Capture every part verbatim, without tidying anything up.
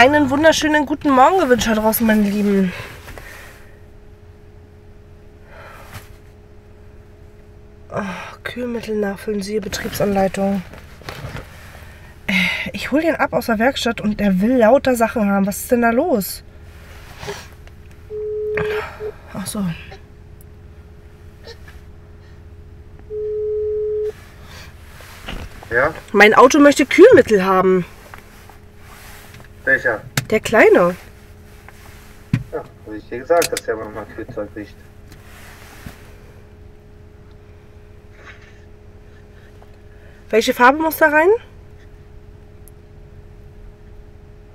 einen wunderschönen guten Morgen gewünscht da draußen, meine Lieben. Oh, Kühlmittel nachfüllen, siehe Betriebsanleitung. Ich hole den ab aus der Werkstatt und der will lauter Sachen haben. Was ist denn da los? Ach so. Ja? Mein Auto möchte Kühlmittel haben. Welcher? Der Kleine. Ja, habe ich dir gesagt, dass der nochmal Kühlzeug riecht. Welche Farbe muss da rein?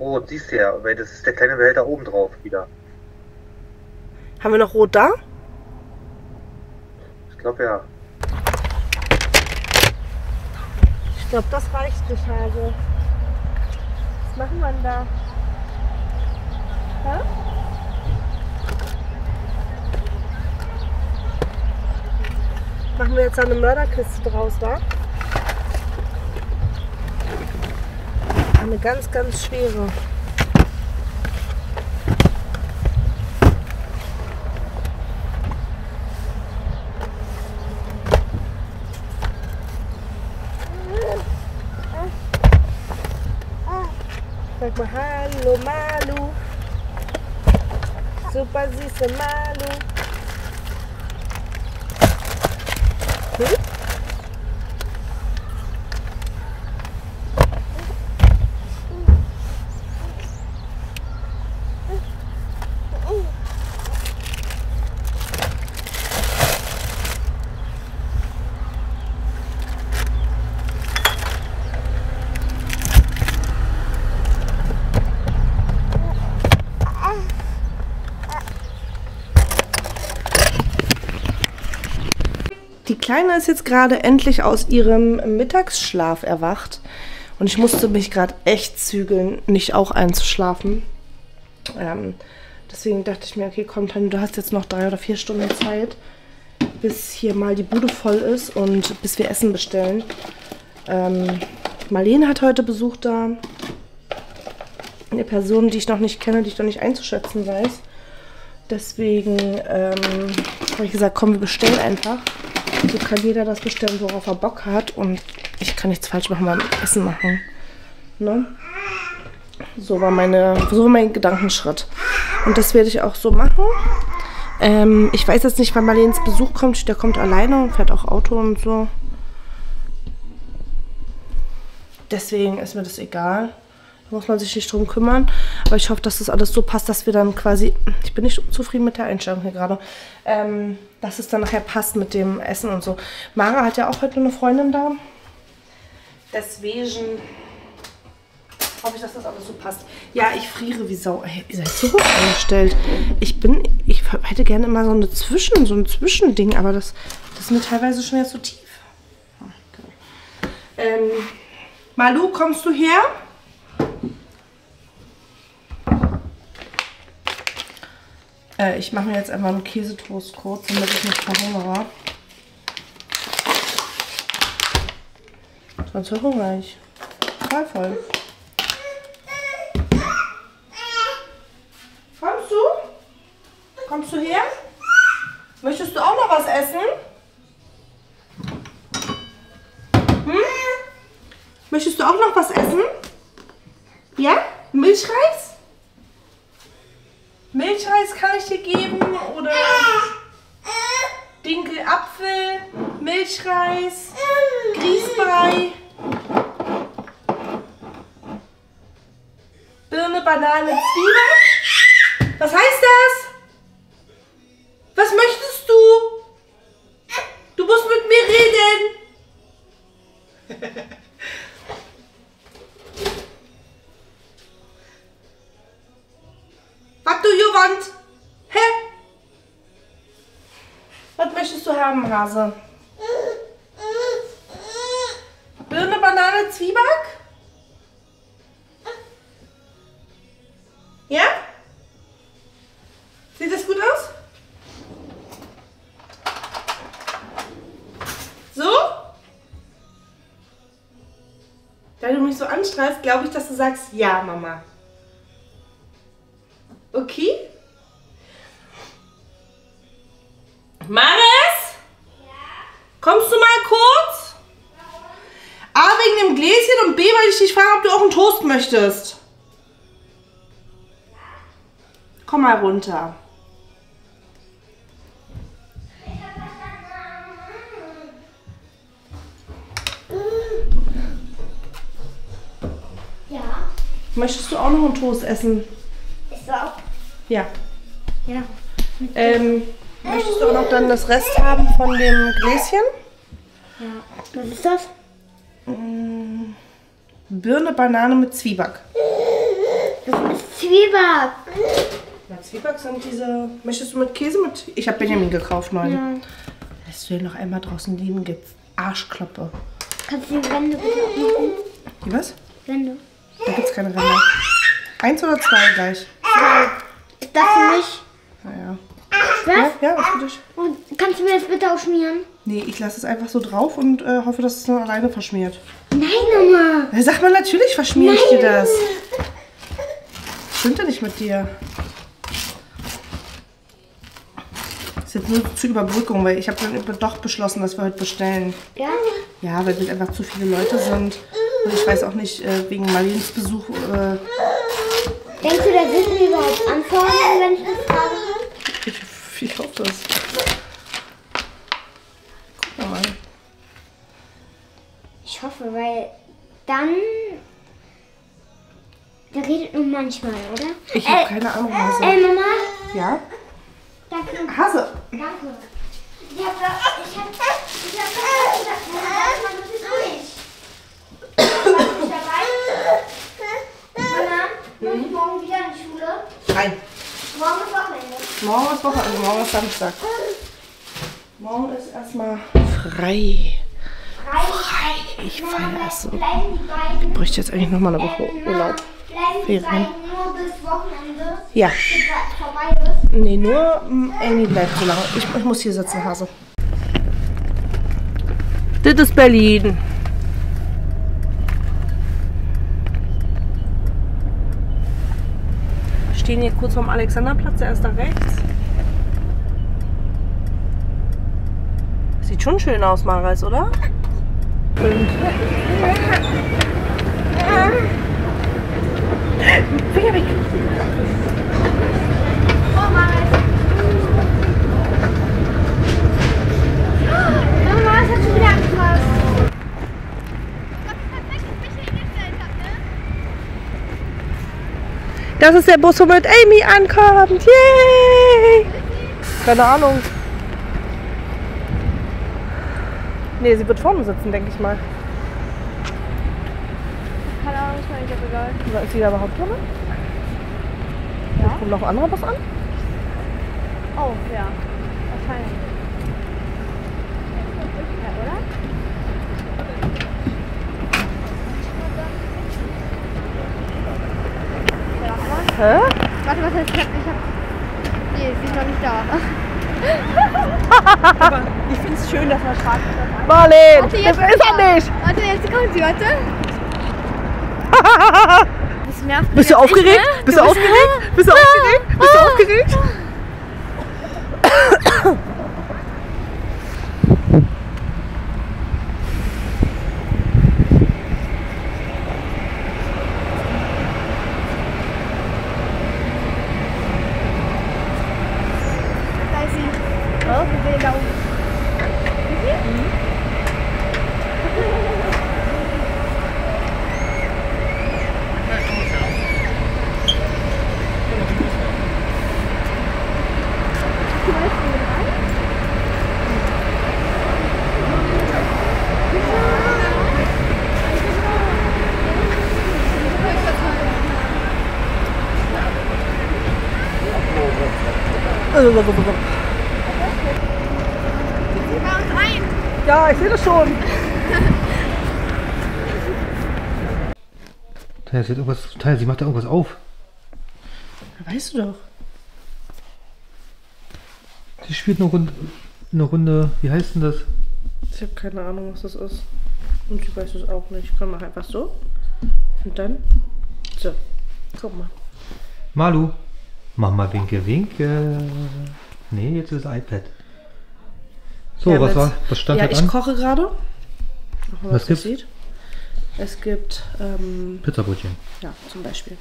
Rot, oh, siehst du ja, weil das ist der kleine Behälter oben drauf wieder. Haben wir noch Rot da? Ich glaube ja. Ich glaube, das reicht nicht, also. Was machen wir denn da? Hä? Machen wir jetzt eine Mörderkiste draus, da? Eine ganz, ganz schwere. Sag mal hallo Marlou. Super süße Marlou. Hm? Die Kleine ist jetzt gerade endlich aus ihrem Mittagsschlaf erwacht und ich musste mich gerade echt zügeln, nicht auch einzuschlafen. Ähm, deswegen dachte ich mir, okay, komm, Tanja, du hast jetzt noch drei oder vier Stunden Zeit, bis hier mal die Bude voll ist und bis wir Essen bestellen. Ähm, Marleen hat heute Besuch da, eine Person, die ich noch nicht kenne, die ich noch nicht einzuschätzen weiß. Deswegen ähm, habe ich gesagt, komm, wir bestellen einfach. So kann jeder das bestellen, worauf er Bock hat. Und ich kann nichts falsch machen beim Essen machen. Ne? So war meine, so war mein Gedankenschritt. Und das werde ich auch so machen. Ähm, ich weiß jetzt nicht, wann Marleens Besuch kommt. Der kommt alleine und fährt auch Auto und so. Deswegen ist mir das egal. Da muss man sich nicht drum kümmern. Aber ich hoffe, dass das alles so passt, dass wir dann quasi... Ich bin nicht zufrieden mit der Einstellung hier gerade. Ähm, dass es dann nachher passt mit dem Essen und so. Marah hat ja auch heute eine Freundin da. Deswegen hoffe ich, dass das alles so passt. Ja, ich friere wie Sau. Hey, ihr seid so hoch eingestellt. Ich bin... Ich hätte gerne immer so eine Zwischen... So ein Zwischending. Aber das, das ist mir teilweise schon jetzt so tief. Ähm, Marlou, kommst du her? Äh, ich mache mir jetzt einfach einen Käsetoast kurz, damit ich nicht verhungere. Sonst verhungere ich. Voll voll. Kommst du? Kommst du her? Möchtest du auch noch was essen? Hm? Möchtest du auch noch was essen? Ja? Milchreis? Milchreis kann ich dir geben oder Dinkelapfel, Milchreis, Grießbrei, Birne, Banane, Zwiebel. Was heißt das? Was möchtest du? Du musst mit mir reden. Was du gewandt? Hä? Was möchtest du haben, Hase? Birne, Banane, Zwieback? Ja? Sieht das gut aus? So? Da du mich so anstrahlst, glaube ich, dass du sagst, ja, Mama. Okay? Mares? Ja? Kommst du mal kurz? Warum? A, wegen dem Gläschen und B, weil ich dich frage, ob du auch einen Toast möchtest. Ja. Komm mal runter. Ja. Möchtest du auch noch einen Toast essen? Ist auch? Ja. Ja. Ähm, möchtest du auch noch dann das Rest haben von dem Gläschen? Ja. Was ist das? Mmh. Birne, Banane mit Zwieback. Das ist Zwieback. Na, Zwieback sind diese... Möchtest du mit Käse mit... Ich habe Benjamin gekauft, nein. Ja. Lässt du hier noch einmal draußen liegen, gibt's Arschkloppe. Kannst du die Wände bitte abmachen? Die was? Wände. Da gibt's keine Wände. Eins oder zwei gleich? Das für mich. Naja. Was? Ja, ja, was für dich. Und kannst du mir das bitte auch schmieren? Nee, ich lasse es einfach so drauf und äh, hoffe, dass es dann alleine verschmiert. Nein, Mama. Sag mal, natürlich verschmiere ich dir das. Stimmt ja nicht mit dir. Das ist jetzt nur zur Überbrückung, weil ich habe dann doch beschlossen, dass wir heute bestellen. Ja? Ja, weil wir einfach zu viele Leute sind. Und ich weiß auch nicht, äh, wegen Marleens Besuch... Äh, Denkst du, da wissen wir überhaupt Antworten, wenn ich das frage? Ich, ich hoffe das. Guck mal. Ich hoffe, weil dann... Da redet nur manchmal, oder? Ich habe keine Ahnung, Hase. Ey, Mama? Ja? Danke. Hase. Danke. Ich habe das... Ich habe das... Ich habe das... Ich habe das... Ich dabei. Mama? Muss ich morgen wieder in die Schule? Nein. Morgen ist Wochenende. Morgen ist Wochenende, morgen ist Samstag. Morgen ist erstmal frei. Frei. Frei. Ich feiere es so. Ich bräuchte jetzt eigentlich nochmal eine Woche ähm, Urlaub. Bleiben die beiden nur bis Wochenende? Ja. Vorbei ist? Nee, nur Annie bleibt so lange. Ich, ich muss hier sitzen, Hase. Das ist Berlin. Wir stehen hier kurz vorm Alexanderplatz, der ist da rechts. Sieht schon schön aus, Mares, oder? Finger weg! Oh, Mares! Mares hat schon wieder angepasst. Das ist der Bus, wo mit Amy ankommt. Yay! Keine Ahnung. Nee, sie wird vorne sitzen, denke ich mal. Keine Ahnung, ist mir eigentlich egal. Ist sie da überhaupt drin? Ja. Kommt noch ein anderer Bus an? Oh, ja. Wahrscheinlich. Ja, oder? Hä? Warte, was heißt, ich hab, ich hab... Nee, sie ist noch nicht da. Aber ich find's schön, dass man fragt. Marleen, warte, das ist er nicht! Warte, jetzt kommt sie, warte. Bist du aufgeregt? Bist du aufgeregt? Bist du aufgeregt? Bist du aufgeregt? Gehen Sie bei uns rein. Ja, ich sehe das schon. Taya, sie, Taya, sie macht da irgendwas auf. Weißt du doch. Sie spielt eine Runde, eine Runde. Wie heißt denn das? Ich habe keine Ahnung, was das ist. Und sie weiß es auch nicht. Ich kann mal einfach so. Und dann. So. Guck mal. Marlou. Mama winke winke. Nee, jetzt ist iPad. So, ja, was war? Was stand ja, da an? Ich koche gerade. Was gibt's? Sieht. Es gibt ähm, Pizzabrötchen. Ja, zum Beispiel.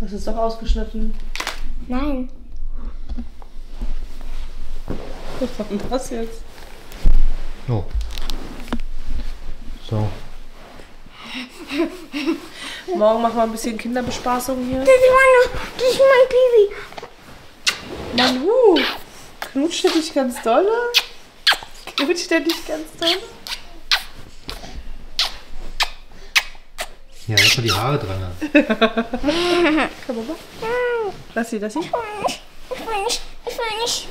Das ist doch ausgeschnitten. Nein. Was war denn das jetzt? Oh. So. Morgen machen wir ein bisschen Kinderbespaßung hier. Das ist, meine, das ist mein Baby. Marlou, knutscht er dich ganz dolle? Knutscht er dich ganz dolle? Ja, lass mal die Haare dran haben. Komm, Mama. Lass sie, lass sie. Ich will nicht, ich will nicht, ich will nicht.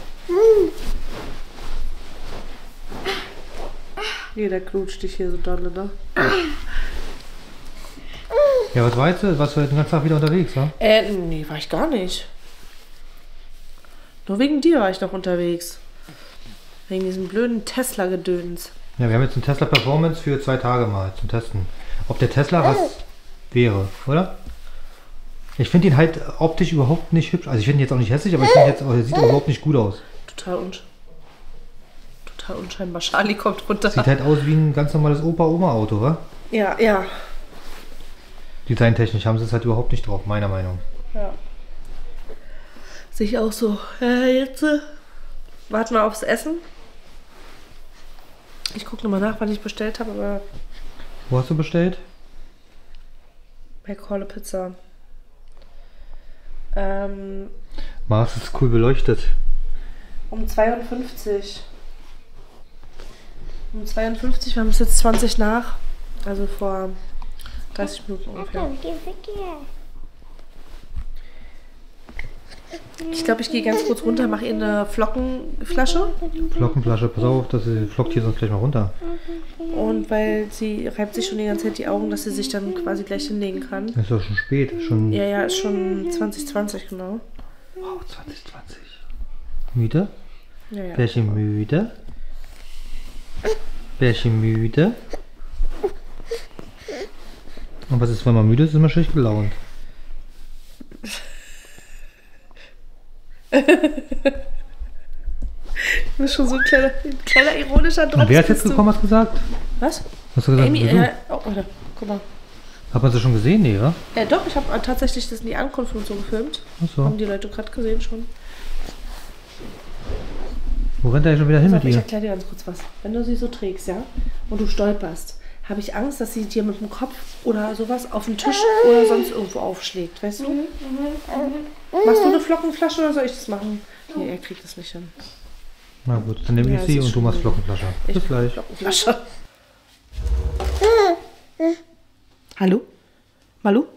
Jeder knutscht dich hier so dolle, ne? Ja, was weißt du? Warst du den ganzen Tag wieder unterwegs, ne? Äh, nee, war ich gar nicht. Nur wegen dir war ich noch unterwegs. Wegen diesem blöden Tesla-Gedöns. Ja, wir haben jetzt einen Tesla-Performance für zwei Tage mal zum Testen. Ob der Tesla was wäre, oder? Ich finde ihn halt optisch überhaupt nicht hübsch. Also ich finde ihn jetzt auch nicht hässlich, aber ich finde jetzt, er sieht überhaupt nicht gut aus. Total unsch Total unscheinbar. Charly kommt runter. Sieht halt aus wie ein ganz normales Opa-Oma-Auto, wa? Ja, ja. Designtechnisch haben sie es halt überhaupt nicht drauf, meiner Meinung. Ja. Sehe ich auch so. Äh, jetzt äh, warten wir aufs Essen. Ich gucke nochmal nach, wann ich bestellt habe, aber... Wo hast du bestellt? Bei Kohl-Pizza. Ähm... Mares ist cool beleuchtet. Um zweiundfünfzig. Um zweiundfünfzig, wir haben es jetzt zwanzig nach. Also vor... dreißig Minuten ungefähr. Ich glaube, ich gehe ganz kurz runter, mache ihr eine Flockenflasche. Flockenflasche, pass auf, dass sie flockt hier sonst gleich mal runter. Und weil sie reibt sich schon die ganze Zeit die Augen, dass sie sich dann quasi gleich hinlegen kann. Ist doch schon spät. Schon ja, ja, ist schon zwanzig zwanzig, genau. Wow, zwanzig zwanzig. Müde? Ja, ja. Bärchen müde? Bärchen müde? Und was ist, wenn man müde ist, ist man schlecht gelaunt. Du bist schon so ein kleiner, ein kleiner ironischer Drotz. Und wer hat jetzt gekommen, hast du gesagt? Was? Hast du gesagt, Amy, äh, oh, warte, guck mal. Hat man sie schon gesehen, nee, oder? Ja, doch, ich habe tatsächlich das in die Ankunft und so gefilmt. Ach so. Haben die Leute gerade gesehen schon. Wo rennt er ja schon wieder hin also, mit ich dir? Ich erkläre dir ganz kurz was. Wenn du sie so trägst, ja, und du stolperst, habe ich Angst, dass sie dir mit dem Kopf oder sowas auf den Tisch oder sonst irgendwo aufschlägt, weißt du? Machst du eine Flockenflasche oder soll ich das machen? Nee, er kriegt das nicht hin. Na gut, dann nehme ich ja, sie und du machst Flockenflasche. Ich Bis gleich. Flockenflasche. Hallo? Marlou?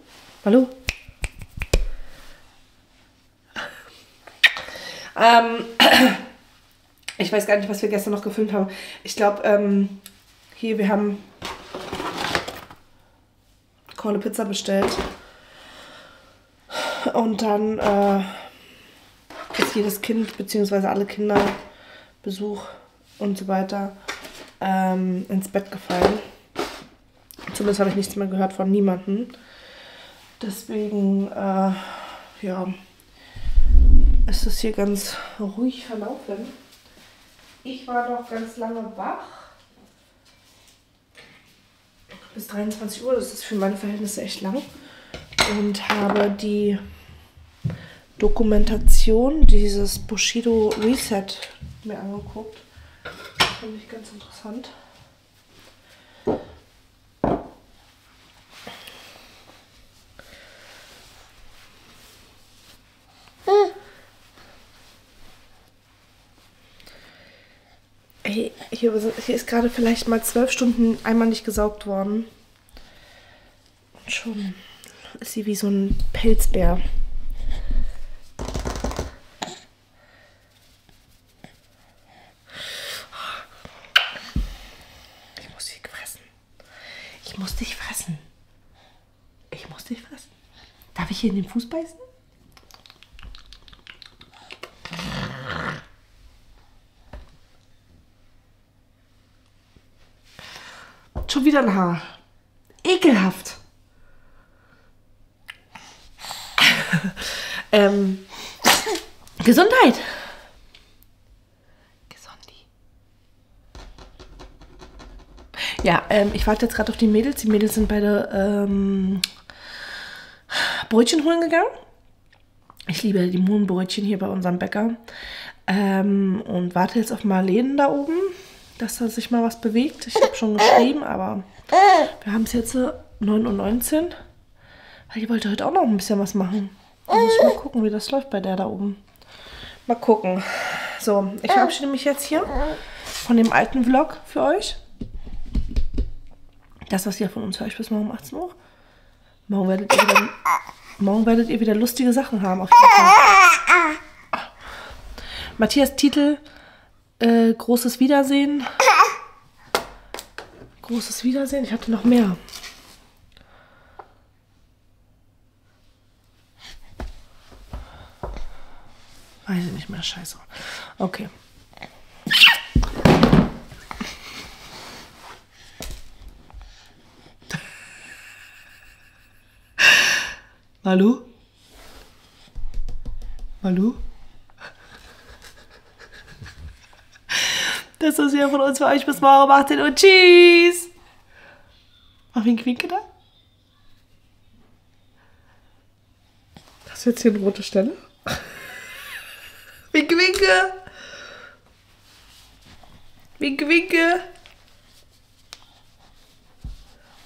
Marlou? Ähm, ich weiß gar nicht, was wir gestern noch gefilmt haben. Ich glaube, ähm, hier, wir haben... Kohl-Pizza bestellt und dann äh, ist jedes Kind bzw. alle Kinder Besuch und so weiter ähm, ins Bett gefallen. Zumindest habe ich nichts mehr gehört von niemandem. Deswegen äh, ja, ist es hier ganz ruhig verlaufen. Ich war noch ganz lange wach. Bis dreiundzwanzig Uhr, das ist für meine Verhältnisse echt lang. Und habe die Dokumentation dieses Bushido Reset mir angeguckt. Das finde ich ganz interessant. Hey, hier ist gerade vielleicht mal zwölf Stunden einmal nicht gesaugt worden. Und schon ist sie wie so ein Pelzbär. Ich muss dich fressen. Ich muss dich fressen. Ich muss dich fressen. Darf ich hier in den Fuß beißen? Schon wieder ein Haar. Ekelhaft. ähm, Gesundheit. Gesundi. Ja, ähm, ich warte jetzt gerade auf die Mädels. Die Mädels sind beide ähm, Brötchen holen gegangen. Ich liebe die Mohnbrötchen hier bei unserem Bäcker. Ähm, und warte jetzt auf Marleen da oben, dass da sich mal was bewegt. Ich habe schon geschrieben, aber wir haben es jetzt neun Uhr neunzehn. Ich wollte heute auch noch ein bisschen was machen. Da muss ich mal gucken, wie das läuft bei der da oben. Mal gucken. So, ich verabschiede mich jetzt hier von dem alten Vlog für euch. Das, was ihr von uns hört, bis morgen um achtzehn Uhr. Morgen werdet ihr wieder, morgen werdet ihr wieder lustige Sachen haben. Auf jeden Fall. Matthias Titel, äh, großes Wiedersehen. Großes Wiedersehen. Ich hatte noch mehr. Weiß ich nicht mehr, scheiße. Okay. Marlou? Marlou? Das ist hier von uns für euch. Bis morgen um achtzehn Uhr und tschüss! Mach wie ein Quinke da? Hast du jetzt hier eine rote Stelle? Winke, winke. Winke, winke.